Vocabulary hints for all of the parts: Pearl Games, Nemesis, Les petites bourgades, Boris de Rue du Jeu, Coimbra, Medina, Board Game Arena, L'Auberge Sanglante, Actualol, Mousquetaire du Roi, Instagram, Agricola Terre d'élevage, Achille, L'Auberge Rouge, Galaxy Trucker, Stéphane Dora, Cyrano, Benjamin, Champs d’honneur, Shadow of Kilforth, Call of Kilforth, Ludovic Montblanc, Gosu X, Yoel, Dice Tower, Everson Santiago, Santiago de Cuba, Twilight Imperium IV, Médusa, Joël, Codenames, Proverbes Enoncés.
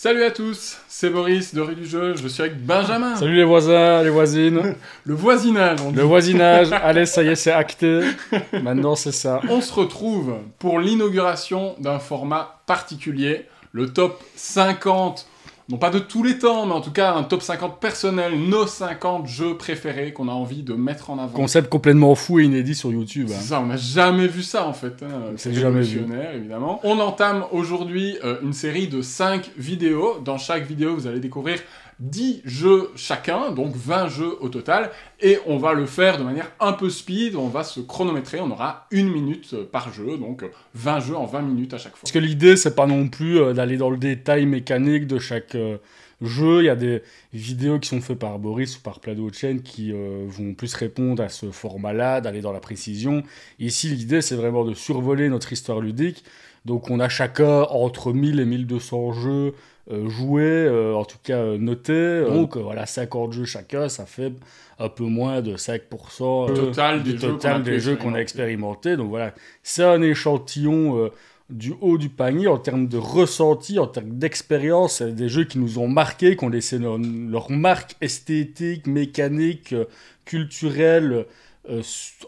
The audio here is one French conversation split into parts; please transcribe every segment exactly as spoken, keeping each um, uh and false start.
Salut à tous, c'est Boris de Rue du Jeu, je suis avec Benjamin. Salut les voisins, les voisines. Le voisinage, on dit. Le voisinage, allez, ça y est, c'est acté. Maintenant, c'est ça. On se retrouve pour l'inauguration d'un format particulier, le top cinquante. Non pas de tous les temps, mais en tout cas un top cinquante personnel, nos cinquante jeux préférés qu'on a envie de mettre en avant. Concept complètement fou et inédit sur YouTube. Hein. C'est ça, on n'a jamais vu ça en fait. Hein. C'est jamais vu. Évidemment. On entame aujourd'hui euh, une série de cinq vidéos. Dans chaque vidéo, vous allez découvrir dix jeux chacun, donc vingt jeux au total, et on va le faire de manière un peu speed, on va se chronométrer, on aura une minute par jeu, donc vingt jeux en vingt minutes à chaque fois. Parce que l'idée, c'est pas non plus d'aller dans le détail mécanique de chaque jeu, il y a des vidéos qui sont faites par Boris ou par Plado Chain qui euh, vont plus répondre à ce format-là, d'aller dans la précision. Ici, l'idée, c'est vraiment de survoler notre histoire ludique, donc on a chacun entre mille et mille deux cents jeux, Euh, jouer, euh, en tout cas euh, noter. Euh, donc euh, voilà, cinquante jeux chacun, ça fait un peu moins de cinq pour cent euh, total du des total jeux des jeux qu'on a expérimentés. Donc voilà, c'est un échantillon euh, du haut du panier en termes de ressenti, en termes d'expérience, des jeux qui nous ont marqués, qui ont laissé leur, leur marque esthétique, mécanique, euh, culturelle euh,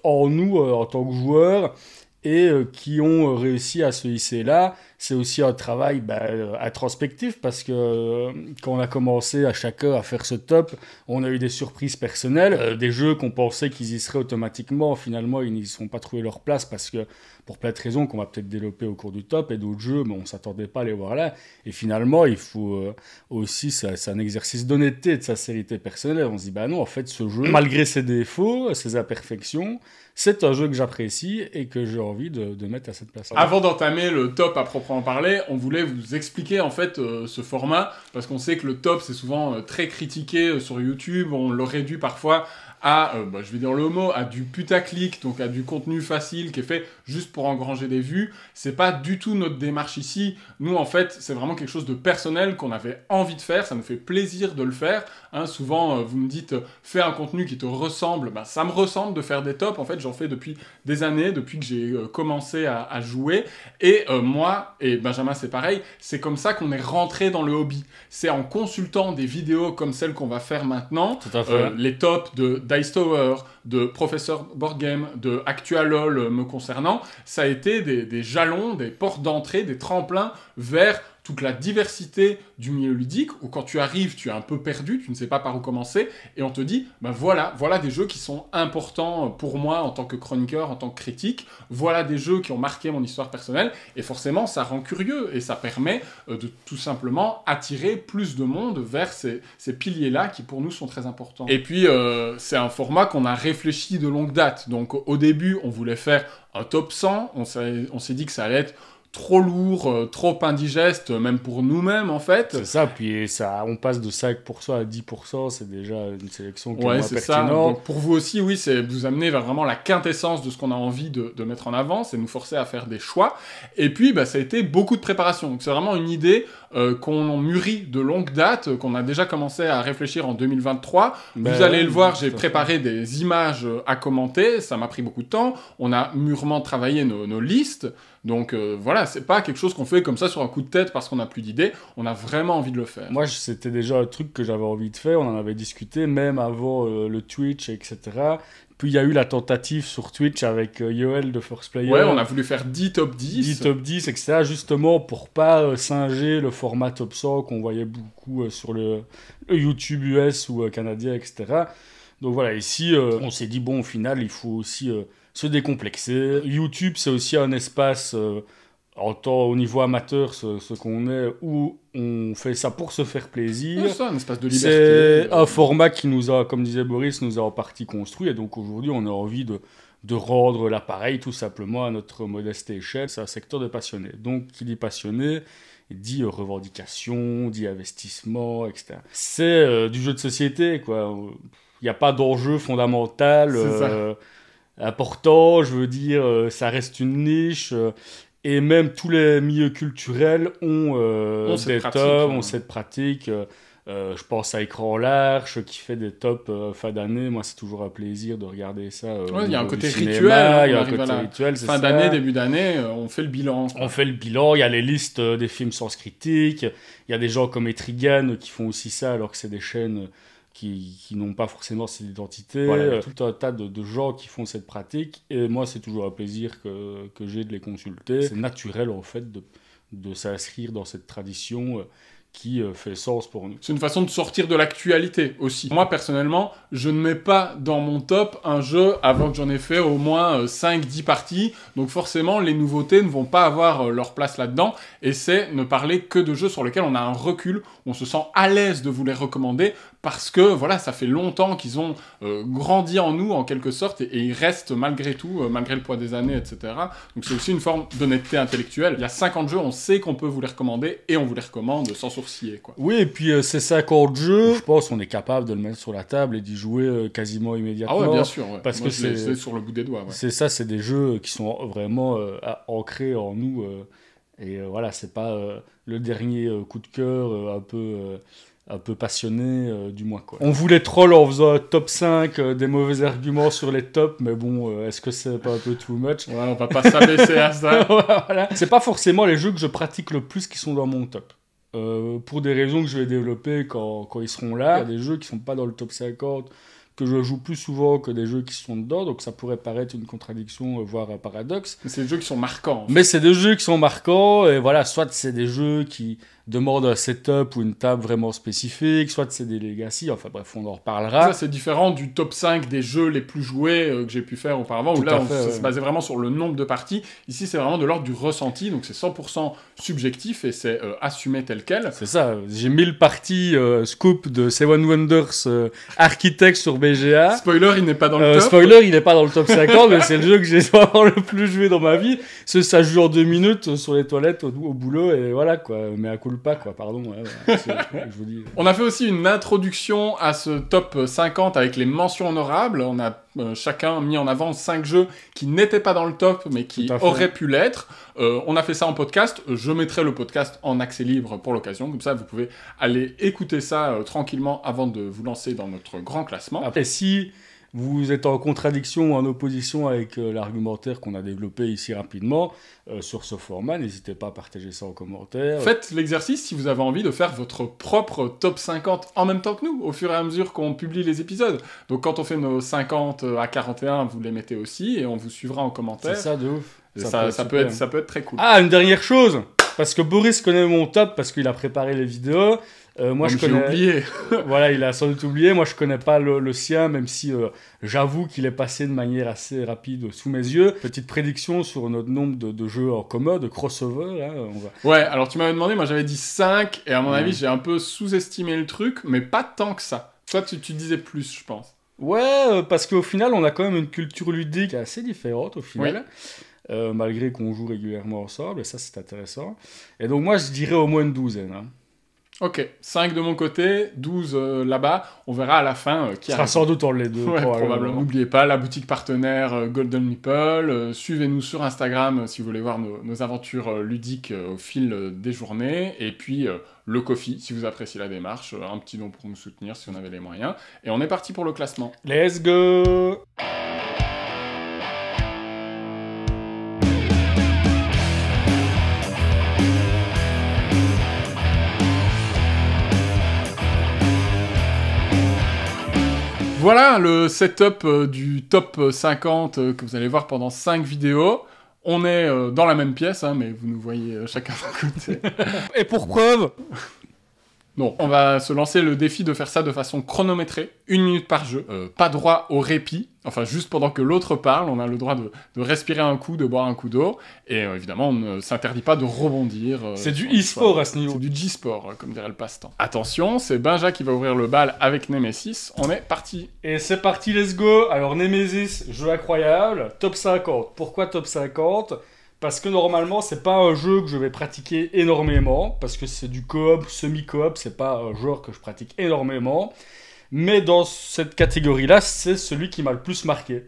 en nous euh, en tant que joueurs. Et euh, qui ont euh, réussi à se hisser là. C'est aussi un travail bah, euh, introspectif, parce que euh, quand on a commencé à chacun à faire ce top, on a eu des surprises personnelles, euh, des jeux qu'on pensait qu'ils y seraient automatiquement, finalement ils n'y sont pas trouvés leur place, parce que pour plein de raisons qu'on va peut-être développer au cours du top, et d'autres jeux, mais on ne s'attendait pas à les voir là. Et finalement, il faut euh, aussi, c'est un exercice d'honnêteté et de sincérité personnelle. On se dit, bah non, en fait, ce jeu, malgré ses défauts, ses imperfections, c'est un jeu que j'apprécie et que j'ai envie de, de mettre à cette place. Avant d'entamer le top à proprement parler, on voulait vous expliquer en fait euh, ce format, parce qu'on sait que le top, c'est souvent euh, très critiqué euh, sur YouTube, on le réduit parfois à, euh, bah, je vais dire le mot, à du putaclic, donc à du contenu facile qui est fait juste pour engranger des vues. C'est pas du tout notre démarche ici. Nous, en fait, c'est vraiment quelque chose de personnel qu'on avait envie de faire. Ça nous fait plaisir de le faire. Hein, souvent, euh, vous me dites, euh, fais un contenu qui te ressemble. Bah, ça me ressemble de faire des tops. En fait, j'en fais depuis des années, depuis que j'ai euh, commencé à, à jouer. Et euh, moi, et Benjamin, c'est pareil, c'est comme ça qu'on est rentré dans le hobby. C'est en consultant des vidéos comme celles qu'on va faire maintenant, tout à fait. Euh, les tops de Dice Tower, de Professor Board Game, de Actualol euh, me concernant, ça a été des, des jalons, des portes d'entrée, des tremplins vers toute la diversité du milieu ludique, où quand tu arrives, tu es un peu perdu, tu ne sais pas par où commencer, et on te dit, ben voilà, voilà des jeux qui sont importants pour moi en tant que chroniqueur, en tant que critique, voilà des jeux qui ont marqué mon histoire personnelle, et forcément, ça rend curieux, et ça permet de tout simplement attirer plus de monde vers ces, ces piliers-là qui, pour nous, sont très importants. Et puis, euh, c'est un format qu'on a réfléchi de longue date, donc au début, on voulait faire un top cent, on s'est dit que ça allait être trop lourd, euh, trop indigeste, même pour nous-mêmes, en fait. C'est ça, puis ça, on passe de cinq pour cent à dix pour cent, c'est déjà une sélection qui est pertinente. Ouais, c'est ça. Donc, pour vous aussi, oui, c'est vous amener vers vraiment la quintessence de ce qu'on a envie de, de mettre en avant, c'est nous forcer à faire des choix. Et puis, bah, ça a été beaucoup de préparation. Donc, c'est vraiment une idée euh, qu'on mûrit de longue date, qu'on a déjà commencé à réfléchir en deux mille vingt-trois. Ben, vous allez le voir, j'ai préparé des images à commenter, ça m'a pris beaucoup de temps. On a mûrement travaillé nos, nos listes. Donc euh, voilà, c'est pas quelque chose qu'on fait comme ça sur un coup de tête parce qu'on n'a plus d'idées, on a vraiment envie de le faire. Moi, c'était déjà un truc que j'avais envie de faire, on en avait discuté même avant euh, le Twitch, et cetera. Puis il y a eu la tentative sur Twitch avec euh, Yoel de First Player. Ouais, on a voulu faire dix top dix. dix top dix, et cetera. Justement pour pas euh, singer le format top cent qu'on voyait beaucoup euh, sur le, le YouTube U S ou euh, canadien, et cetera. Donc voilà, ici, euh, on s'est dit, bon, au final, il faut aussi euh, se décomplexer. YouTube, c'est aussi un espace, euh, en temps, au niveau amateur, ce, ce qu'on est, où on fait ça pour se faire plaisir. C'est ça, un espace de liberté. C'est un format qui nous a, comme disait Boris, nous a en partie construit. Et donc aujourd'hui, on a envie de, de rendre l'appareil tout simplement à notre modeste échelle. C'est un secteur de passionnés. Donc, qui dit passionné, dit revendication, dit investissement, et cetera. C'est euh, du jeu de société, quoi. Il n'y a pas d'enjeu fondamental euh, important, je veux dire, euh, ça reste une niche. Euh, et même tous les milieux culturels ont euh, on des tomes, ont cette pratique. Euh, Euh, je pense à Écran Large qui fait des tops euh, fin d'année. Moi, c'est toujours un plaisir de regarder ça. Euh, ouais, il y a un côté cinéma, rituel. Il y a un côté rituel, c'est ça. Fin d'année, début d'année, euh, on fait le bilan. On fait le bilan. Il y a les listes euh, des films sans critique. Il y a des gens comme Etrigan qui font aussi ça, alors que c'est des chaînes qui, qui n'ont pas forcément cette identité. Voilà, il y a tout un tas de, de gens qui font cette pratique. Et moi, c'est toujours un plaisir que, que j'ai de les consulter. C'est naturel, en fait, de, de s'inscrire dans cette tradition. Euh, qui fait sens pour nous. C'est une façon de sortir de l'actualité aussi. Moi, personnellement, je ne mets pas dans mon top un jeu avant que j'en ai fait au moins cinq dix parties, donc forcément, les nouveautés ne vont pas avoir leur place là-dedans, et c'est ne parler que de jeux sur lesquels on a un recul, on se sent à l'aise de vous les recommander, parce que, voilà, ça fait longtemps qu'ils ont euh, grandi en nous, en quelque sorte, et, et ils restent malgré tout, euh, malgré le poids des années, et cetera. Donc c'est aussi une forme d'honnêteté intellectuelle. Il y a cinquante jeux, on sait qu'on peut vous les recommander, et on vous les recommande sans sourciller, quoi. Oui, et puis euh, ces cinquante jeux, je pense qu'on est capable de le mettre sur la table et d'y jouer euh, quasiment immédiatement. Ah ouais, bien sûr, ouais. Parce Moi, que c'est sur le bout des doigts. Ouais. C'est ça, c'est des jeux qui sont vraiment euh, ancrés en nous, euh, et euh, voilà, c'est pas euh, le dernier euh, coup de cœur euh, un peu... Euh, un peu passionné, euh, du moins, quoi. On voulait troll en faisant un top cinq, euh, des mauvais arguments sur les tops, mais bon, euh, est-ce que c'est pas un peu too much? Ouais, on va pas s'abaisser à ça. Voilà. C'est pas forcément les jeux que je pratique le plus qui sont dans mon top. Euh, pour des raisons que je vais développer quand, quand ils seront là. Il y a des jeux qui sont pas dans le top cinquante, que je joue plus souvent que des jeux qui sont dedans, donc ça pourrait paraître une contradiction, voire un paradoxe. Mais c'est des jeux qui sont marquants. En fait. Mais c'est des jeux qui sont marquants, et voilà, soit c'est des jeux qui demandent un setup ou une table vraiment spécifique, soit c'est des legacy, enfin bref, on en reparlera. Ça, c'est différent du top cinq des jeux les plus joués euh, que j'ai pu faire auparavant, Tout où là, on, fait, ça ouais. se basait vraiment sur le nombre de parties. Ici, c'est vraiment de l'ordre du ressenti, donc c'est cent pour cent subjectif, et c'est euh, assumé tel quel. C'est ça, j'ai mille parties euh, scoop de Seven Wonders euh, Architect sur B. G A. Spoiler, il n'est pas dans le euh, top. Spoiler, il n'est pas dans le top cinquante, mais c'est le jeu que j'ai vraiment le plus joué dans ma vie. Ça, ça joue en deux minutes sur les toilettes, au, au boulot, et voilà, quoi. Mais à culpa, quoi, pardon. Ouais, bah, je vous dis. On a fait aussi une introduction à ce top cinquante avec les mentions honorables. On a euh, chacun mis en avant cinq jeux qui n'étaient pas dans le top, mais qui auraient pu l'être. Euh, on a fait ça en podcast. Je mettrai le podcast en accès libre pour l'occasion. Comme ça, vous pouvez aller écouter ça euh, tranquillement avant de vous lancer dans notre grand classement. Après, si vous êtes en contradiction ou en opposition avec euh, l'argumentaire qu'on a développé ici rapidement euh, sur ce format, n'hésitez pas à partager ça en commentaire. Faites l'exercice si vous avez envie de faire votre propre top cinquante en même temps que nous, au fur et à mesure qu'on publie les épisodes. Donc quand on fait nos cinquante à quarante et un, vous les mettez aussi et on vous suivra en commentaire. C'est ça, de ouf. Ça, ça, peut, ça, peut être, ça peut être très cool. Ah, une dernière chose, parce que Boris connaît mon top parce qu'il a préparé les vidéos. Euh, moi, non, je connais... oublié. Voilà, il a sans doute oublié. Moi, je connais pas le, le sien, même si euh, j'avoue qu'il est passé de manière assez rapide sous mes yeux. Petite prédiction sur notre nombre de, de jeux en commun, de crossover. Hein, on va... Ouais, alors tu m'avais demandé, moi j'avais dit cinq, et à mon ouais. avis, j'ai un peu sous-estimé le truc, mais pas tant que ça. Toi, tu, tu disais plus, je pense. Ouais, parce qu'au final, on a quand même une culture ludique assez différente, au final. Ouais. Euh, malgré qu'on joue régulièrement ensemble, et ça, c'est intéressant. Et donc, moi, je dirais au moins une douzaine, hein. Ok, cinq de mon côté, douze euh, là-bas, on verra à la fin euh, qui a... Ce sera sans doute entre les deux, ouais, probablement. N'oubliez pas la boutique partenaire euh, Golden Meeple, euh, suivez-nous sur Instagram euh, si vous voulez voir nos, nos aventures euh, ludiques euh, au fil euh, des journées, et puis euh, le Ko-fi si vous appréciez la démarche, euh, un petit don pour nous soutenir si on avait les moyens, et on est parti pour le classement. Let's go! Voilà le setup du top cinquante que vous allez voir pendant cinq vidéos. On est dans la même pièce, hein, mais vous nous voyez chacun d'un côté. Et pour preuve... Non, on va se lancer le défi de faire ça de façon chronométrée, une minute par jeu, euh, pas droit au répit, enfin juste pendant que l'autre parle, on a le droit de, de respirer un coup, de boire un coup d'eau, et euh, évidemment on ne s'interdit pas de rebondir. Euh, c'est du e-sport à ce niveau. C'est du G-sport, euh, comme dirait le passe-temps. Attention, c'est Benja qui va ouvrir le bal avec Nemesis, on est parti. Et c'est parti, let's go. Alors Nemesis, jeu incroyable, top cinquante. Pourquoi top cinquante ? Parce que normalement, c'est pas un jeu que je vais pratiquer énormément, parce que c'est du coop, semi-coop, c'est pas un genre que je pratique énormément. Mais dans cette catégorie-là, c'est celui qui m'a le plus marqué.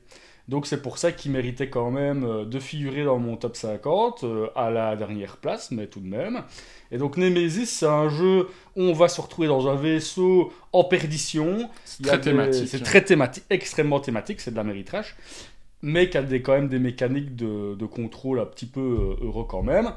Donc c'est pour ça qu'il méritait quand même de figurer dans mon top cinquante, euh, à la dernière place, mais tout de même. Et donc Nemesis, c'est un jeu où on va se retrouver dans un vaisseau en perdition. C'est très thématique. C'est très thématique, extrêmement thématique, c'est de la méritrache, mais qui a des, quand même des mécaniques de, de contrôle un petit peu heureux quand même.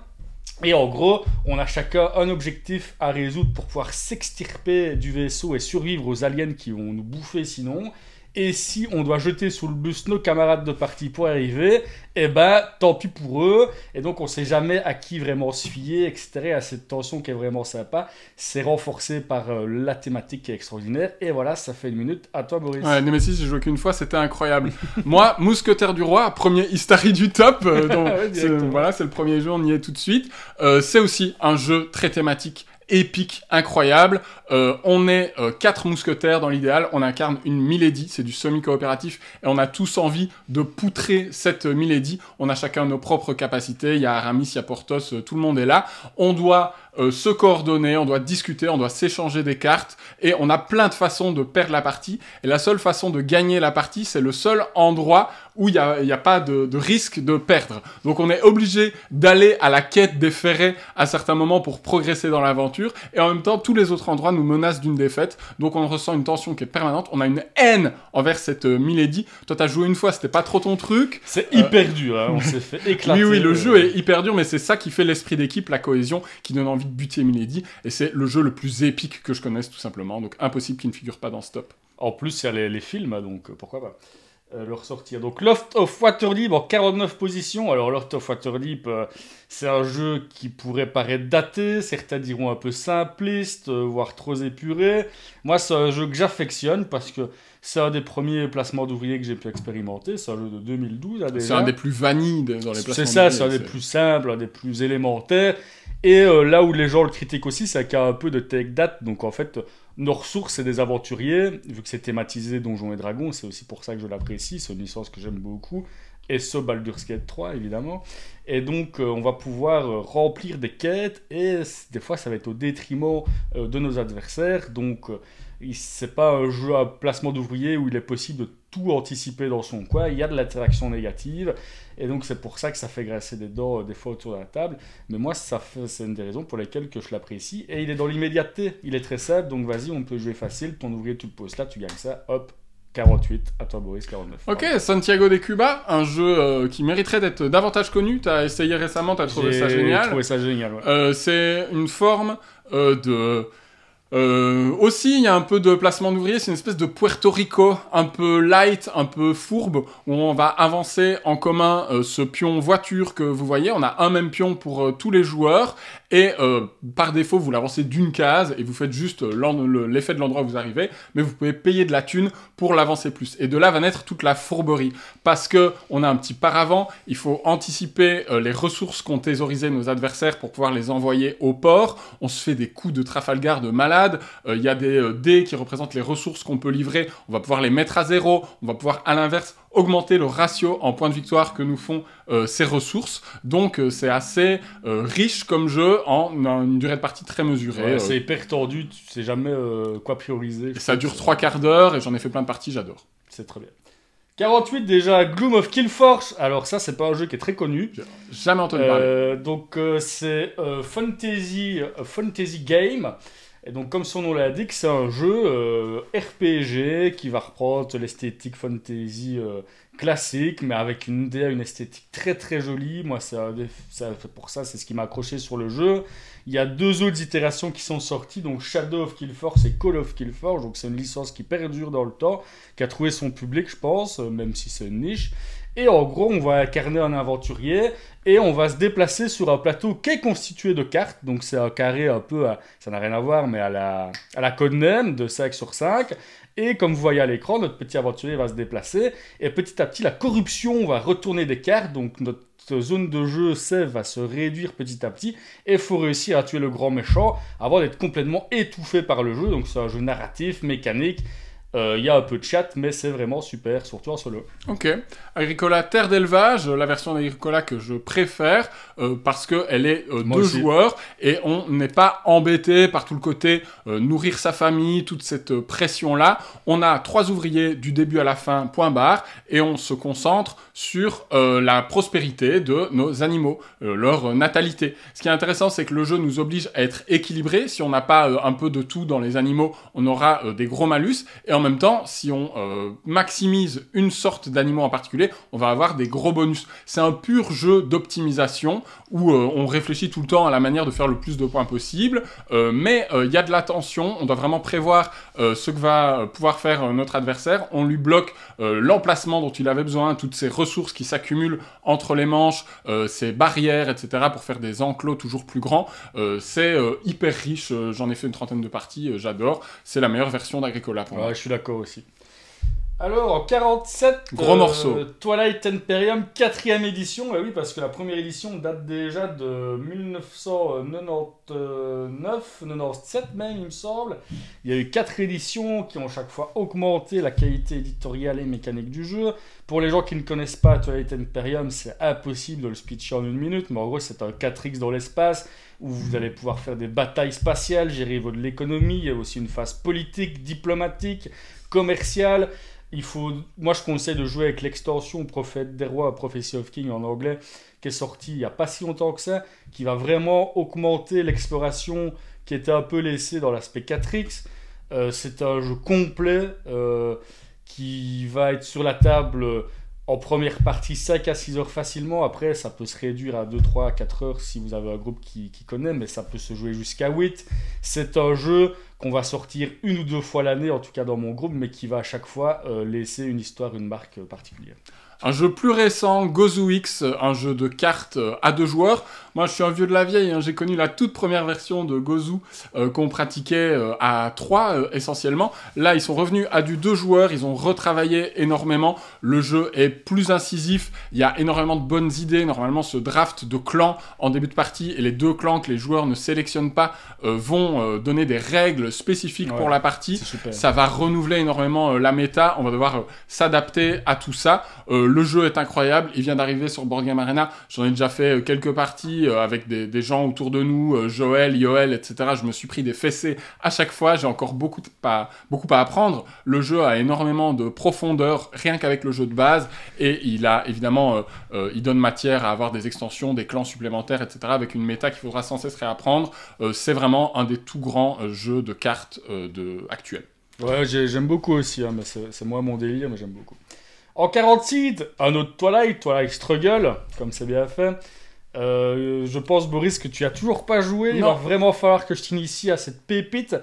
Et en gros, on a chacun un objectif à résoudre pour pouvoir s'extirper du vaisseau et survivre aux aliens qui vont nous bouffer sinon. Et si on doit jeter sous le bus nos camarades de partie pour arriver, eh ben, tant pis pour eux. Et donc, on ne sait jamais à qui vraiment se fier, et cetera. À cette tension qui est vraiment sympa. C'est renforcé par euh, la thématique qui est extraordinaire. Et voilà, ça fait une minute. À toi, Boris. Ouais, Nemesis, j'ai joué qu'une fois, c'était incroyable. Moi, Mousquetaire du Roi, premier Istari du top. Euh, donc, ouais, c'est, voilà, c'est le premier jeu, on y est tout de suite. Euh, c'est aussi un jeu très thématique. Épique, incroyable. Euh, on est euh, quatre mousquetaires dans l'idéal. On incarne une Milady, c'est du semi-coopératif, et on a tous envie de poutrer cette euh, Milady. On a chacun nos propres capacités. Il y a Aramis, il y a Porthos, euh, tout le monde est là. On doit euh, se coordonner, on doit discuter, on doit s'échanger des cartes, et on a plein de façons de perdre la partie. Et la seule façon de gagner la partie, c'est le seul endroit où il n'y a, y a pas de, de risque de perdre. Donc on est obligé d'aller à la quête des ferrets à certains moments pour progresser dans l'aventure, et en même temps, tous les autres endroits nous menacent d'une défaite, donc on ressent une tension qui est permanente, on a une haine envers cette euh, Milady. Toi, t'as joué une fois, c'était pas trop ton truc. C'est euh... hyper dur, hein, on s'est fait éclater. Oui, oui, le euh... jeu est hyper dur, mais c'est ça qui fait l'esprit d'équipe, la cohésion, qui donne envie de buter Milady, et c'est le jeu le plus épique que je connaisse, tout simplement, donc impossible qu'il ne figure pas dans ce top. En plus, il y a les, les films, donc euh, pourquoi pas le ressortir. Donc Lords of Waterdeep en quarante-neuvième position. Alors Lords of Waterdeep, euh, c'est un jeu qui pourrait paraître daté, certains diront un peu simpliste, euh, voire trop épuré. Moi, c'est un jeu que j'affectionne parce que c'est un des premiers placements d'ouvriers que j'ai pu expérimenter. C'est un jeu de deux mille douze. Là, déjà. C'est un des plus vanilles dans les placements d'ouvriers. C'est ça, c'est un des plus simples, un des plus élémentaires. Et euh, là où les gens le critiquent aussi, c'est qu'il y a un peu de tech date. Donc en fait, nos ressources, c'est des aventuriers. Vu que c'est thématisé Donjons et Dragons, c'est aussi pour ça que je l'apprécie. C'est une licence que j'aime beaucoup. Et ce Baldur's Gate trois, évidemment. Et donc, euh, on va pouvoir euh, remplir des quêtes. Et des fois, ça va être au détriment euh, de nos adversaires. Donc, euh, c'est pas un jeu à placement d'ouvriers où il est possible de tout anticiper dans son coin. Il y a de l'interaction négative. Et donc, c'est pour ça que ça fait grincer des dents euh, des fois autour de la table. Mais moi, ça fait, c'est une des raisons pour lesquelles que je l'apprécie. Et il est dans l'immédiateté. Il est très simple. Donc, vas-y, on peut jouer facile. Ton ouvrier, tu le poses là, tu gagnes ça. Hop. quarante-huit, à toi Boris, quarante-neuf. Ok, Santiago de Cuba, un jeu euh, qui mériterait d'être davantage connu. Tu as essayé récemment, tu as trouvé J'ai ça génial. J'ai trouvé ça génial, ouais. Euh, c'est une forme euh, de... Euh, aussi, il y a un peu de placement d'ouvriers, c'est une espèce de Puerto Rico, un peu light, un peu fourbe, où on va avancer en commun euh, ce pion voiture que vous voyez. On a un même pion pour euh, tous les joueurs, et euh, par défaut, vous l'avancez d'une case, et vous faites juste le, l'effet de l'endroit où vous arrivez, mais vous pouvez payer de la thune pour l'avancer plus. Et de là va naître toute la fourberie, parce que on a un petit paravent, il faut anticiper euh, les ressources qu'ont thésaurisées nos adversaires pour pouvoir les envoyer au port. On se fait des coups de Trafalgar de malade. Il euh, y a des euh, dés qui représentent les ressources qu'on peut livrer. On va pouvoir les mettre à zéro. On va pouvoir, à l'inverse, augmenter le ratio en points de victoire que nous font euh, ces ressources. Donc, euh, c'est assez euh, riche comme jeu en, en une durée de partie très mesurée. Ouais, euh, c'est hyper tendu. Tu sais jamais euh, quoi prioriser. Et ça dure trois quarts d'heure et j'en ai fait plein de parties. J'adore. C'est très bien. quarante-huit déjà, Gloom of Kilforth. Alors ça, c'est pas un jeu qui est très connu. J'ai jamais entendu euh, parler. Donc, euh, c'est euh, Fantasy, euh, Fantasy Game. Et donc, comme son nom l'indique, c'est un jeu euh, R P G qui va reprendre l'esthétique fantasy euh, classique, mais avec une D A, une esthétique très très jolie. Moi, c'est ça, pour ça, c'est ce qui m'a accroché sur le jeu. Il y a deux autres itérations qui sont sorties, donc Shadow of Kilforth et Call of Kilforth. Donc, c'est une licence qui perdure dans le temps, qui a trouvé son public, je pense, même si c'est une niche. Et en gros, on va incarner un aventurier et on va se déplacer sur un plateau qui est constitué de cartes. Donc c'est un carré un peu, à, ça n'a rien à voir, mais à la, à la Codenames de cinq sur cinq. Et comme vous voyez à l'écran, notre petit aventurier va se déplacer. Et petit à petit, la corruption va retourner des cartes. Donc notre zone de jeu, sève, va se réduire petit à petit. Et il faut réussir à tuer le grand méchant avant d'être complètement étouffé par le jeu. Donc c'est un jeu narratif, mécanique. Il euh, y a un peu de chat, mais c'est vraiment super, surtout en solo. Ok. Agricola Terre d'élevage, la version d'Agricola que je préfère, euh, parce qu'elle est euh, deux aussi. joueurs, et on n'est pas embêté par tout le côté euh, nourrir sa famille, toute cette euh, pression-là. On a trois ouvriers du début à la fin, point barre, et on se concentre sur euh, la prospérité de nos animaux, euh, leur euh, natalité. Ce qui est intéressant, c'est que le jeu nous oblige à être équilibré. Si on n'a pas euh, un peu de tout dans les animaux, on aura euh, des gros malus, et en En même temps, si on euh, maximise une sorte d'animaux en particulier, on va avoir des gros bonus. C'est un pur jeu d'optimisation où euh, on réfléchit tout le temps à la manière de faire le plus de points possible, euh, mais il euh, y a de l'attention, on doit vraiment prévoir euh, ce que va pouvoir faire euh, notre adversaire. On lui bloque euh, l'emplacement dont il avait besoin, toutes ces ressources qui s'accumulent entre les manches, euh, ces barrières, et cetera pour faire des enclos toujours plus grands. Euh, c'est euh, hyper riche, euh, j'en ai fait une trentaine de parties, euh, j'adore. C'est la meilleure version d'Agricola pour ouais, moi. Je suis d'accord aussi. Alors, en quarante-sept, gros euh, morceau. Twilight Imperium, quatrième édition. Bah oui, parce que la première édition date déjà de mille neuf cent quatre-vingt-dix-neuf quatre-vingt-dix-sept même, il me semble. Il y a eu quatre éditions qui ont chaque fois augmenté la qualité éditoriale et mécanique du jeu. Pour les gens qui ne connaissent pas Twilight Imperium, c'est impossible de le speecher en une minute, mais en gros, c'est un quatre X dans l'espace, où vous allez pouvoir faire des batailles spatiales, gérer de l'économie, il y a aussi une phase politique, diplomatique, commerciale. Il faut... Moi, je conseille de jouer avec l'extension Prophète des Rois, Prophecy of Kings en anglais, qui est sortie il n'y a pas si longtemps que ça, qui va vraiment augmenter l'exploration qui était un peu laissée dans l'aspect quatre X. Euh, c'est un jeu complet euh, qui va être sur la table... En première partie, cinq à six heures facilement. Après, ça peut se réduire à deux, trois, quatre heures si vous avez un groupe qui, qui connaît, mais ça peut se jouer jusqu'à huit. C'est un jeu qu'on va sortir une ou deux fois l'année, en tout cas dans mon groupe, mais qui va à chaque fois euh, laisser une histoire, une marque euh, particulière. Un jeu plus récent, Gosu X, un jeu de cartes à deux joueurs. Moi, je suis un vieux de la vieille, hein. J'ai connu la toute première version de Gosu euh, qu'on pratiquait euh, à trois, euh, essentiellement. Là, ils sont revenus à du deux joueurs, ils ont retravaillé énormément. Le jeu est plus incisif, il y a énormément de bonnes idées. Normalement, ce draft de clans en début de partie, et les deux clans que les joueurs ne sélectionnent pas euh, vont euh, donner des règles spécifiques ouais, pour la partie. Ça va renouveler énormément euh, la méta, on va devoir euh, s'adapter à tout ça. Euh, Le jeu est incroyable, il vient d'arriver sur Board Game Arena, j'en ai déjà fait quelques parties avec des, des gens autour de nous, Joël, Yoel, et cetera. Je me suis pris des fessées à chaque fois, j'ai encore beaucoup, de, pas, beaucoup à apprendre. Le jeu a énormément de profondeur, rien qu'avec le jeu de base, et il a évidemment, euh, euh, il donne matière à avoir des extensions, des clans supplémentaires, et cetera, avec une méta qu'il faudra sans cesse réapprendre. Euh, C'est vraiment un des tout grands euh, jeux de cartes euh, de, actuels. Ouais, j'aime beaucoup aussi, hein, mais c'est moi mon délire, mais j'aime beaucoup. En quarante-six, un autre Twilight, Twilight Struggle, comme c'est bien fait. Euh, je pense, Boris, que tu as toujours pas joué. Non. Il va vraiment falloir que je t'initie à cette pépite.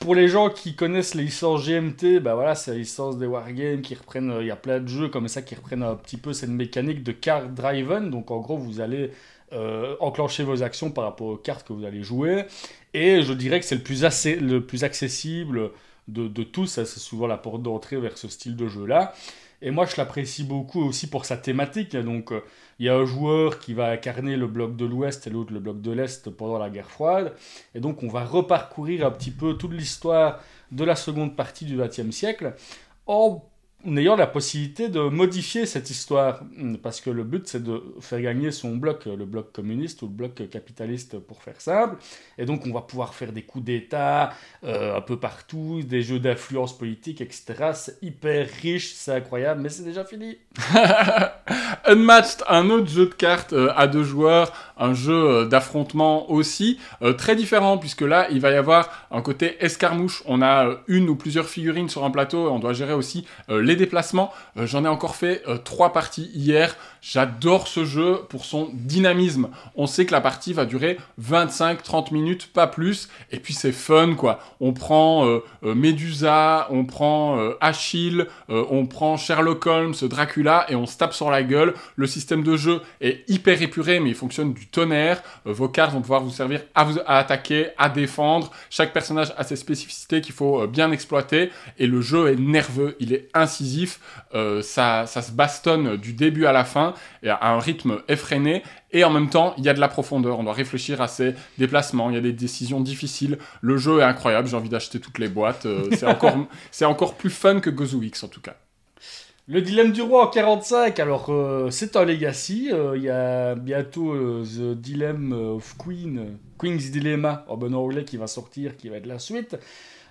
Pour les gens qui connaissent les licences G M T, bah voilà, c'est la licence des Wargames qui reprennent... Il y a plein de jeux comme ça qui reprennent un petit peu cette mécanique de card driven. Donc, en gros, vous allez euh, enclencher vos actions par rapport aux cartes que vous allez jouer. Et je dirais que c'est le plus, assez, le plus accessible de, de tous. C'est souvent la porte d'entrée vers ce style de jeu-là. Et moi, je l'apprécie beaucoup aussi pour sa thématique. Donc, il y a un joueur qui va incarner le bloc de l'Ouest et l'autre le bloc de l'Est pendant la guerre froide. Et donc, on va reparcourir un petit peu toute l'histoire de la seconde partie du vingtième siècle en ayant la possibilité de modifier cette histoire. Parce que le but, c'est de faire gagner son bloc, le bloc communiste ou le bloc capitaliste, pour faire simple. Et donc, on va pouvoir faire des coups d'État euh, un peu partout, des jeux d'influence politique, et cetera. C'est hyper riche, c'est incroyable, mais c'est déjà fini. Unmatched, un autre jeu de cartes euh, à deux joueurs, un jeu euh, d'affrontement aussi, euh, très différent, puisque là, il va y avoir un côté escarmouche. On a euh, une ou plusieurs figurines sur un plateau, et on doit gérer aussi euh, les déplacements. Euh, j'en ai encore fait euh, trois parties hier. J'adore ce jeu pour son dynamisme. On sait que la partie va durer vingt-cinq à trente minutes, pas plus. Et puis c'est fun, quoi. On prend euh, euh, Médusa, on prend euh, Achille, euh, on prend Sherlock Holmes, Dracula, et on se tape sur la gueule. le système de jeu est hyper épuré, mais il fonctionne du tonnerre. Euh, vos cartes vont pouvoir vous servir à, vous, à attaquer, à défendre. Chaque personnage a ses spécificités qu'il faut euh, bien exploiter. Et le jeu est nerveux, il est incisif. Euh, ça, ça se bastonne du début à la fin, et à un rythme effréné. Et en même temps, il y a de la profondeur. On doit réfléchir à ses déplacements. Il y a des décisions difficiles. Le jeu est incroyable. J'ai envie d'acheter toutes les boîtes. Euh, c'est encore, c'est encore plus fun que Gosu X, en tout cas. Le Dilemme du Roi en quarante-cinq. Alors, euh, c'est un legacy. Il euh, y a bientôt euh, The Dilemme of Queen. Queen's Dilemma, en bon anglais, qui va sortir, qui va être la suite.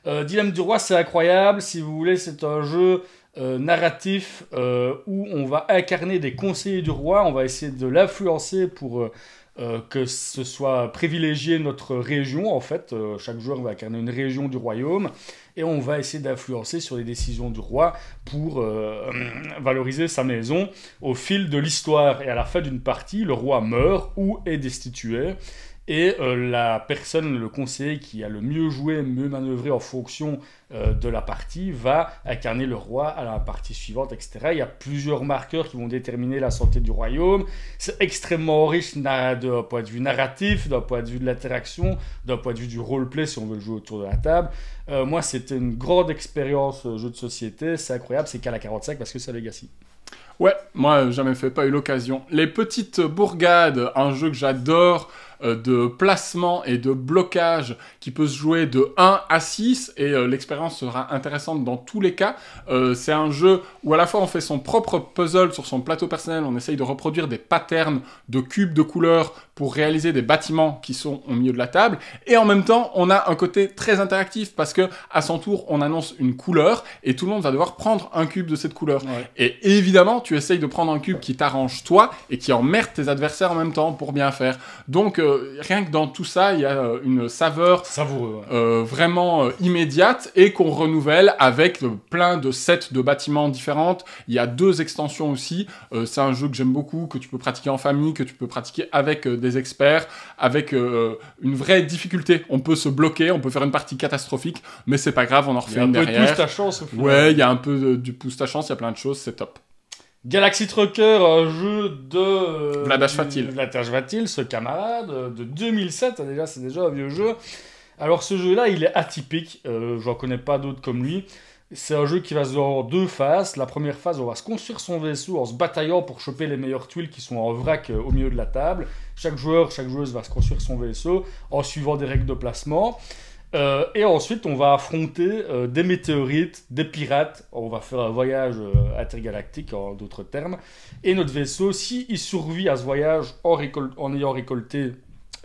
Euh, Dilemme du Roi, c'est incroyable. Si vous voulez, c'est un jeu... Euh, narratif euh, où on va incarner des conseillers du roi, on va essayer de l'influencer pour euh, euh, que ce soit privilégié notre région en fait, euh, chaque joueur va incarner une région du royaume et on va essayer d'influencer sur les décisions du roi pour euh, valoriser sa maison au fil de l'histoire et à la fin d'une partie, le roi meurt ou est destitué. Et euh, la personne, le conseiller qui a le mieux joué, mieux manœuvré en fonction euh, de la partie, va incarner le roi à la partie suivante, et cetera. Il y a plusieurs marqueurs qui vont déterminer la santé du royaume. C'est extrêmement riche d'un point de vue narratif, d'un point de vue de l'interaction, d'un point de vue du roleplay si on veut le jouer autour de la table. Euh, moi, c'était une grande expérience euh, jeu de société. C'est incroyable, c'est qu'à la quarante-cinq parce que c'est Legacy. Ouais, moi, jamais fait, pas eu l'occasion. Les petites bourgades, un jeu que j'adore, euh, de placement et de blocage, qui peut se jouer de un à six, et euh, l'expérience sera intéressante dans tous les cas. Euh, c'est un jeu où à la fois on fait son propre puzzle sur son plateau personnel, on essaye de reproduire des patterns de cubes de couleurs pour réaliser des bâtiments qui sont au milieu de la table, et en même temps, on a un côté très interactif, parce que à son tour, on annonce une couleur, et tout le monde va devoir prendre un cube de cette couleur. Ouais. Et évidemment, tu essayes de prendre un cube qui t'arrange toi et qui emmerde tes adversaires en même temps pour bien faire. Donc, euh, rien que dans tout ça, il y a une saveur savoureux, ouais. euh, vraiment euh, immédiate et qu'on renouvelle avec euh, plein de sets de bâtiments différentes. Il y a deux extensions aussi. Euh, c'est un jeu que j'aime beaucoup, que tu peux pratiquer en famille, que tu peux pratiquer avec euh, des experts, avec euh, une vraie difficulté. On peut se bloquer, on peut faire une partie catastrophique, mais c'est pas grave, on en refait une derrière. Il y a un peu de pousse ta chance au final. Ouais, il y a un peu de, du pousse ta chance, il y a plein de choses, c'est top. Galaxy Trucker, un jeu de... Euh, Vlad Achvatil. Vlad Achvatil, ce camarade, de deux mille sept, déjà, c'est déjà un vieux jeu. Alors ce jeu-là, il est atypique, euh, j'en connais pas d'autres comme lui. C'est un jeu qui va se jouer en deux phases. La première phase, on va se construire son vaisseau en se bataillant pour choper les meilleures tuiles qui sont en vrac au milieu de la table. Chaque joueur, chaque joueuse va se construire son vaisseau en suivant des règles de placement. Euh, et ensuite, on va affronter euh, des météorites, des pirates. On va faire un voyage euh, intergalactique, en d'autres termes. Et notre vaisseau, s'il survit à ce voyage en, récol en ayant récolté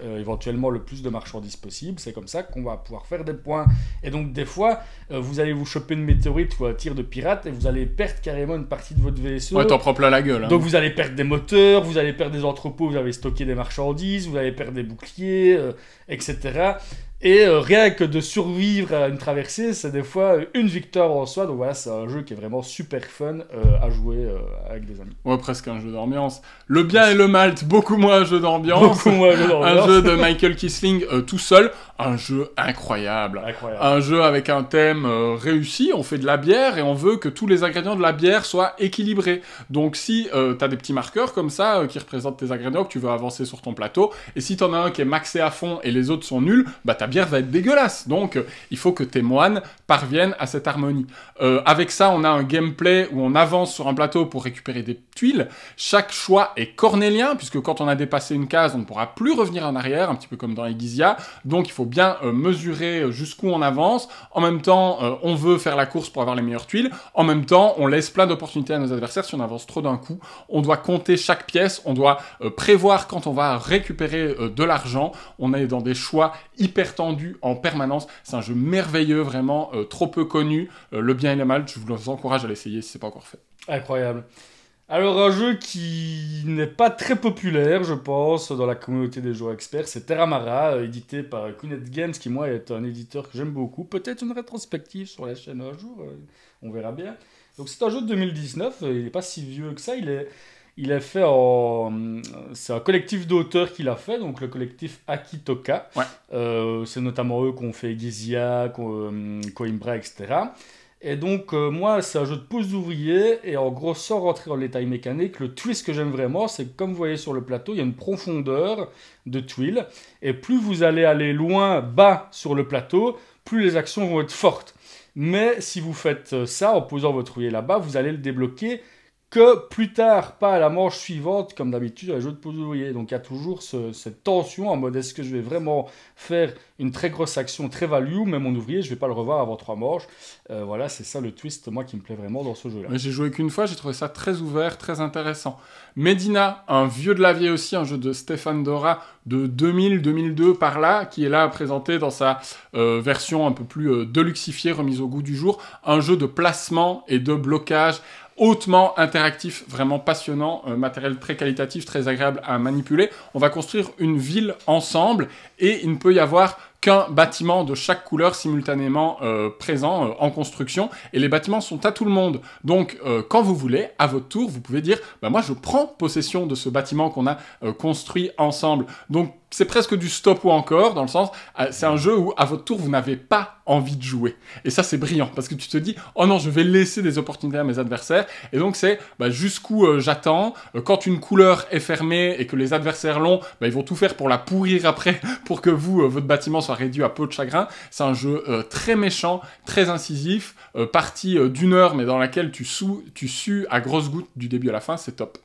euh, éventuellement le plus de marchandises possible, c'est comme ça qu'on va pouvoir faire des points. Et donc, des fois, euh, vous allez vous choper une météorite ou un tir de pirate et vous allez perdre carrément une partie de votre vaisseau. Ouais, t'en prends plein la gueule. Hein. Donc, vous allez perdre des moteurs, vous allez perdre des entrepôts, vous avez stocké des marchandises, vous allez perdre des boucliers, euh, et cetera. Et euh, rien que de survivre à une traversée, c'est des fois une victoire en soi. Donc voilà, c'est un jeu qui est vraiment super fun euh, à jouer euh, avec des amis. Ouais, presque un jeu d'ambiance. Le bien et le malt, beaucoup moins un jeu d'ambiance. Beaucoup moins un jeu d'ambiance. Un jeu de Michael Kisling euh, tout seul. Un jeu incroyable. incroyable. Un jeu avec un thème euh, réussi. On fait de la bière et on veut que tous les ingrédients de la bière soient équilibrés. Donc si euh, tu as des petits marqueurs comme ça euh, qui représentent tes ingrédients que tu veux avancer sur ton plateau, et si tu en as un qui est maxé à fond et les autres sont nuls, bah tu as bière va être dégueulasse, donc euh, il faut que tes moines parviennent à cette harmonie. Euh, avec ça, on a un gameplay où on avance sur un plateau pour récupérer des tuiles. Chaque choix est cornélien, puisque quand on a dépassé une case, on ne pourra plus revenir en arrière, un petit peu comme dans Egizia, donc il faut bien euh, mesurer jusqu'où on avance. En même temps, euh, on veut faire la course pour avoir les meilleures tuiles. En même temps, on laisse plein d'opportunités à nos adversaires si on avance trop d'un coup. On doit compter chaque pièce, on doit euh, prévoir quand on va récupérer euh, de l'argent. On est dans des choix hyper en permanence. C'est un jeu merveilleux, vraiment euh, trop peu connu. Euh, le bien et le mal, je vous encourage à l'essayer si c'est pas encore fait. Incroyable. Alors un jeu qui n'est pas très populaire, je pense, dans la communauté des joueurs experts, c'est Terra Mara, euh, édité par Queenette Games, qui moi est un éditeur que j'aime beaucoup. Peut-être une rétrospective sur la chaîne un jour, euh, on verra bien. Donc c'est un jeu de deux mille dix-neuf, euh, il n'est pas si vieux que ça, il est... Il a fait en... C'est un collectif d'auteurs qui l'a fait, donc le collectif Akitoka. Ouais. Euh, c'est notamment eux qu'on fait Egizia, Coimbra, et cetera. Et donc, euh, moi, c'est un jeu de pouce d'ouvrier. Et en gros, sans rentrer dans les détails mécaniques, le twist que j'aime vraiment, c'est que, comme vous voyez sur le plateau, il y a une profondeur de tuiles. Et plus vous allez aller loin, bas sur le plateau, plus les actions vont être fortes. Mais si vous faites ça, en posant votre ouvrier là-bas, vous allez le débloquer que plus tard, pas à la manche suivante, comme d'habitude, à un jeu de pouce d'ouvrier. Donc, il y a toujours ce, cette tension en mode, est-ce que je vais vraiment faire une très grosse action, très value, mais mon ouvrier, je ne vais pas le revoir avant trois manches. Euh, voilà, c'est ça le twist, moi, qui me plaît vraiment dans ce jeu-là. J'ai joué qu'une fois, j'ai trouvé ça très ouvert, très intéressant. Medina, un vieux de la vieille aussi, un jeu de Stéphane Dora de deux mille, deux mille deux, par là, qui est là présenté dans sa euh, version un peu plus euh, deluxifiée, remise au goût du jour. Un jeu de placement et de blocage, hautement interactif, vraiment passionnant, euh, matériel très qualitatif, très agréable à manipuler. On va construire une ville ensemble et il ne peut y avoir qu'un bâtiment de chaque couleur simultanément euh, présent euh, en construction, et les bâtiments sont à tout le monde. Donc, euh, quand vous voulez, à votre tour, vous pouvez dire bah, « moi, je prends possession de ce bâtiment qu'on a euh, construit ensemble ». Donc, c'est presque du stop ou encore, dans le sens, euh, c'est un jeu où, à votre tour, vous n'avez pas envie de jouer. Et ça, c'est brillant, parce que tu te dis « oh non, je vais laisser des opportunités à mes adversaires ». Et donc, c'est bah, jusqu'où euh, j'attends. Euh, quand une couleur est fermée et que les adversaires l'ont, bah, ils vont tout faire pour la pourrir après, pour que vous, euh, votre bâtiment soit réduit à peau de chagrin. C'est un jeu euh, très méchant, très incisif, euh, partie euh, d'une heure, mais dans laquelle tu, sous, tu sues à grosses gouttes du début à la fin, c'est top.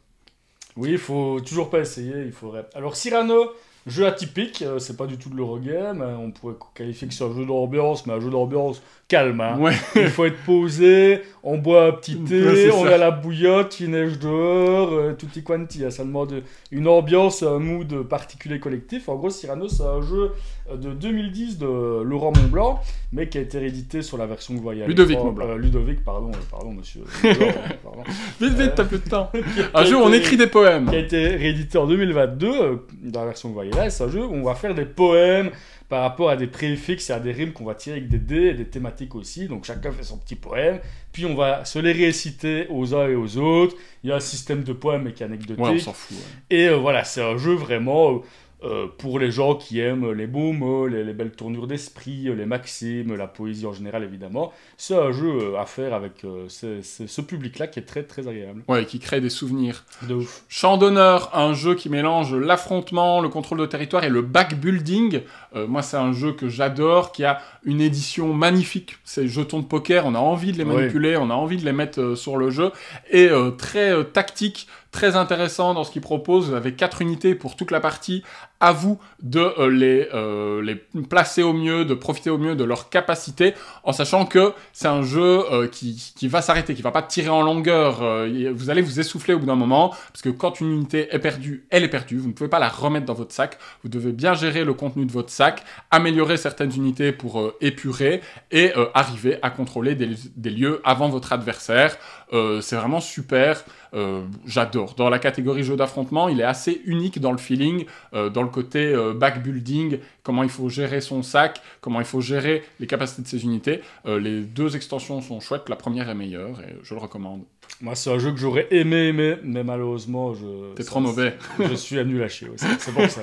Oui, il faut toujours pas essayer, il faudrait... Alors, Cyrano, jeu atypique, euh, c'est pas du tout de l'eurogame, hein, on pourrait qualifier que c'est un jeu d'ambiance, mais un jeu d'ambiance calme, hein. Ouais. Il faut être posé, on boit un petit thé, ouais, on ça. a la bouillotte, il neige dehors, euh, tutti quanti, hein, ça demande une ambiance, un mood particulier collectif. En gros, Cyrano, c'est un jeu de deux mille dix de Laurent Montblanc, mais qui a été réédité sur la version que vous voyez. Ludovic Montblanc. Euh, Ludovic, pardon, euh, pardon monsieur. Montblanc, pardon. Vite, vite, euh, t'as plus de temps. Un jeu où on écrit des poèmes. Qui a été réédité en deux mille vingt-deux, euh, dans la version que vous voyez là, c'est un jeu où on va faire des poèmes par rapport à des préfixes et à des rimes qu'on va tirer avec des dés et des thématiques aussi. Donc chacun fait son petit poème, puis on va se les réciter aux uns et aux autres. Il y a un système de poèmes et qui est anecdotique. Ouais, on s'en fout. Ouais. Et euh, voilà, c'est un jeu vraiment... Euh, Euh, pour les gens qui aiment les beaux mots, les, les belles tournures d'esprit, les maximes, la poésie en général évidemment, c'est un jeu à faire avec euh, ce, ce, ce public-là qui est très très agréable. Ouais, et qui crée des souvenirs. De ouf. Champ d'honneur, un jeu qui mélange l'affrontement, le contrôle de territoire et le backbuilding. Euh, moi, c'est un jeu que j'adore, qui a une édition magnifique. Ces jetons de poker, on a envie de les manipuler, ouais. On a envie de les mettre euh, sur le jeu, et euh, très euh, tactique. Très intéressant dans ce qu'il propose, avec quatre unités pour toute la partie. À vous de euh, les, euh, les placer au mieux, de profiter au mieux de leurs capacités, en sachant que c'est un jeu euh, qui, qui va s'arrêter, qui va pas tirer en longueur. Euh, vous allez vous essouffler au bout d'un moment, parce que quand une unité est perdue, elle est perdue. Vous ne pouvez pas la remettre dans votre sac. Vous devez bien gérer le contenu de votre sac, améliorer certaines unités pour euh, épurer et euh, arriver à contrôler des, des lieux avant votre adversaire. Euh, c'est vraiment super. Euh, j'adore. Dans la catégorie jeu d'affrontement, il est assez unique dans le feeling, euh, dans le côté euh, backbuilding, comment il faut gérer son sac, comment il faut gérer les capacités de ses unités. Euh, les deux extensions sont chouettes, la première est meilleure et je le recommande. Moi, c'est un jeu que j'aurais aimé aimer, mais malheureusement, je... T'es trop mauvais. Je suis à nul à chier, ouais, c'est bon ça.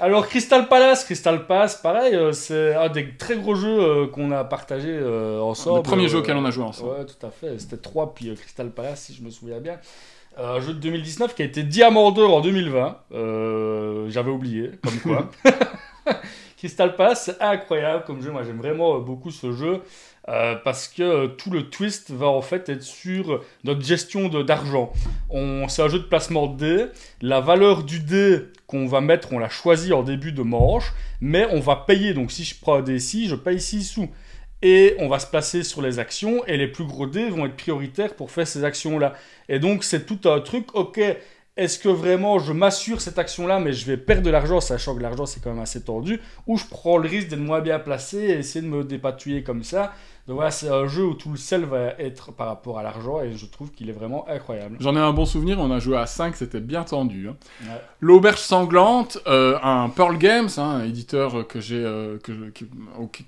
Alors, Crystal Palace, Crystal Palace, pareil, euh, c'est un des très gros jeux euh, qu'on a partagé euh, ensemble. Le premier euh, jeu auquel on a joué ensemble. Ouais, tout à fait, c'était trois, puis euh, Crystal Palace, si je me souviens bien. Un jeu de deux mille dix-neuf qui a été Diamant d'or en deux mille vingt. Euh, J'avais oublié, comme quoi. Crystal Palace, c'est incroyable comme jeu. Moi, j'aime vraiment beaucoup ce jeu euh, parce que euh, tout le twist va en fait être sur notre gestion d'argent. C'est un jeu de placement de dés. La valeur du dé qu'on va mettre, on l'a choisi en début de manche, mais on va payer. Donc, si je prends un dé ici, je paye six sous. Et on va se placer sur les actions, et les plus gros dés vont être prioritaires pour faire ces actions-là. Et donc, c'est tout un truc, ok, est-ce que vraiment je m'assure cette action-là, mais je vais perdre de l'argent, sachant que l'argent, c'est quand même assez tendu, ou je prends le risque d'être moins bien placé et essayer de me dépatouiller comme ça. Donc voilà, c'est un jeu où tout le sel va être par rapport à l'argent, et je trouve qu'il est vraiment incroyable. J'en ai un bon souvenir, on a joué à cinq, c'était bien tendu. Hein. Ouais. L'Auberge Sanglante, euh, un Pearl Games, hein, un éditeur que j'ai, euh, que, que,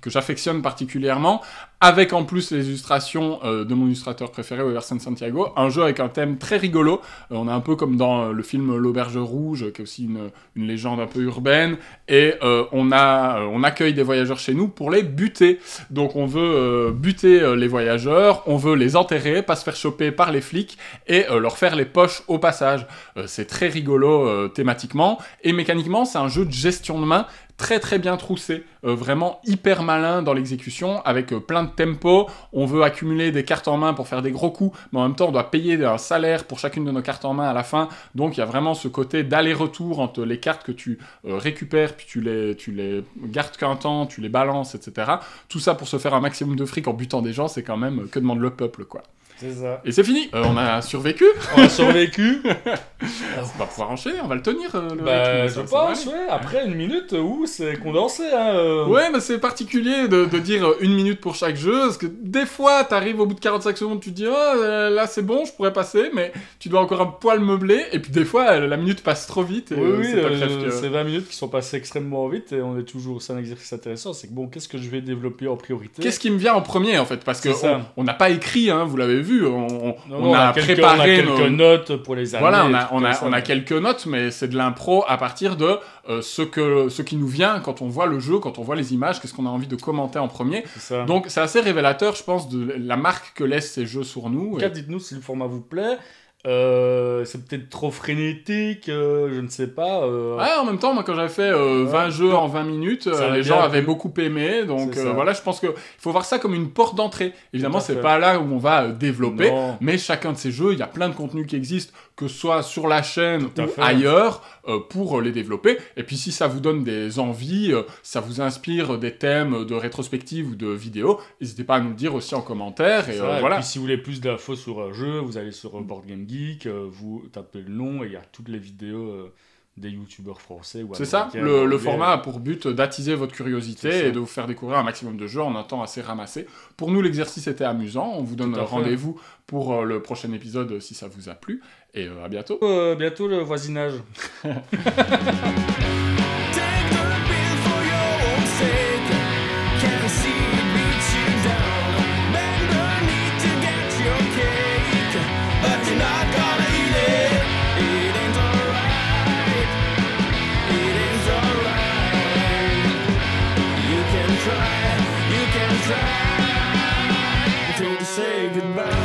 que j'affectionne particulièrement, avec en plus les illustrations euh, de mon illustrateur préféré, Everson Santiago, un jeu avec un thème très rigolo. Euh, on a un peu comme dans le film L'Auberge Rouge, qui est aussi une, une légende un peu urbaine, et euh, on, a, on accueille des voyageurs chez nous pour les buter. Donc on veut... Euh, euh, buter euh, les voyageurs, on veut les enterrer, pas se faire choper par les flics et euh, leur faire les poches au passage. Euh, c'est très rigolo euh, thématiquement et mécaniquement, c'est un jeu de gestion de main très très bien troussé, euh, vraiment hyper malin dans l'exécution, avec euh, plein de tempo. On veut accumuler des cartes en main pour faire des gros coups, mais en même temps on doit payer un salaire pour chacune de nos cartes en main à la fin, donc il y a vraiment ce côté d'aller-retour entre les cartes que tu euh, récupères, puis tu les, tu les gardes qu'un temps, tu les balances, et cetera. Tout ça pour se faire un maximum de fric en butant des gens, c'est quand même euh, que demande le peuple, quoi. C'est ça. Et c'est fini. Euh, on a survécu. On a survécu. On va pouvoir enchaîner. On va le tenir. Euh, le bah, rythme, je ça, pense. Ouais. Après une minute, ouh, c'est condensé. Hein, euh... Ouais, mais c'est particulier de, de dire une minute pour chaque jeu, parce que des fois, t'arrives au bout de quarante-cinq secondes, tu te dis, oh, là, c'est bon, je pourrais passer, mais tu dois encore un poil meubler. Et puis des fois, la minute passe trop vite. Et, oui, euh, oui. C'est euh, que... c'est vingt minutes qui sont passées extrêmement vite, et on est toujours. C'est un exercice intéressant. C'est que bon, qu'est-ce que je vais développer en priorité? Qu'est-ce qui me vient en premier, en fait? Parce que on n'a pas écrit. Hein, vous l'avez vu. On, non, on, on a, a quelques, préparé on a quelques nos... notes pour les années. Voilà, on a, on a, ça, on a mais... quelques notes, mais c'est de l'impro à partir de euh, ce, que, ce qui nous vient quand on voit le jeu, quand on voit les images, qu'est-ce qu'on a envie de commenter en premier. Donc c'est assez révélateur, je pense, de la marque que laissent ces jeux sur nous. Et... dites-nous si le format vous plaît. Euh, c'est peut-être trop frénétique, euh, je ne sais pas. Euh... Ouais, en même temps, moi quand j'avais fait euh, ouais. vingt jeux en vingt minutes, euh, les gens avaient beaucoup aimé, donc euh, voilà, je pense qu'il faut voir ça comme une porte d'entrée. Évidemment, c'est pas là où on va développer, non. Mais chacun de ces jeux, il y a plein de contenus qui existent, que ce soit sur la chaîne ou fait. ailleurs, euh, pour les développer. Et puis si ça vous donne des envies, euh, ça vous inspire des thèmes de rétrospective ou de vidéo, n'hésitez pas à nous le dire aussi en commentaire. Et, euh, voilà. Et puis si vous voulez plus d'infos sur un jeu, vous allez sur euh, Board Game Geek, vous tapez le nom et il y a toutes les vidéos euh, des youtubeurs français. C'est ça, le, le format a pour but d'attiser votre curiosité et de vous faire découvrir un maximum de jeux en un temps assez ramassé. Pour nous, l'exercice était amusant. On vous donne rendez-vous pour euh, le prochain épisode si ça vous a plu. Et euh, à bientôt. Euh, bientôt le voisinage. Say goodbye.